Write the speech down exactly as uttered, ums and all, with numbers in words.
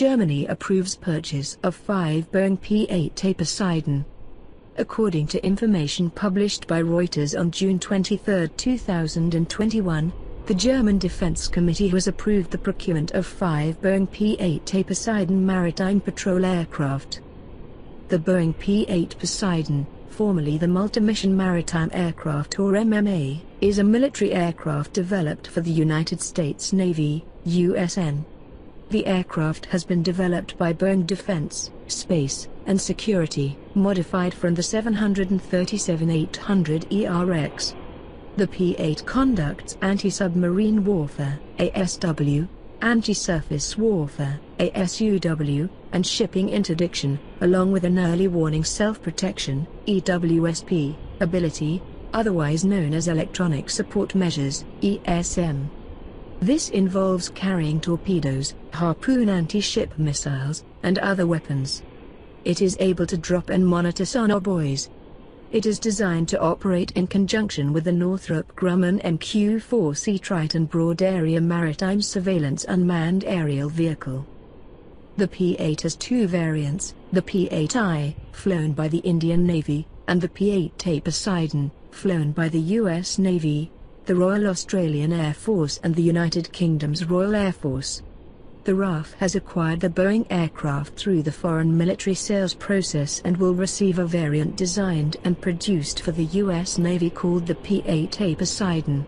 Germany approves purchase of five Boeing P eight A Poseidon. According to information published by Reuters on June twenty-third, two thousand twenty-one, the German Defense Committee has approved the procurement of five Boeing P eight A Poseidon maritime patrol aircraft. The Boeing P eight Poseidon, formerly the Multimission Maritime Aircraft or M M A, is a military aircraft developed for the United States Navy, U S N. The aircraft has been developed by Boeing Defense, Space, and Security, modified from the seven thirty-seven eight hundred E R X. The P eight conducts anti-submarine warfare, A S W, anti-surface warfare, A S U W, and shipping interdiction, along with an early warning self-protection, E W S P, ability, otherwise known as Electronic Support Measures, E S M. This involves carrying torpedoes, Harpoon anti-ship missiles, and other weapons. It is able to drop and monitor sonar buoys. It is designed to operate in conjunction with the Northrop Grumman M Q four C Triton Broad Area Maritime Surveillance Unmanned Aerial Vehicle. The P eight has two variants, the P eight I, flown by the Indian Navy, and the P eight A Poseidon, flown by the U S Navy, the Royal Australian Air Force and the United Kingdom's Royal Air Force. The R A F has acquired the Boeing aircraft through the foreign military sales process and will receive a variant designed and produced for the U S Navy called the P eight A Poseidon.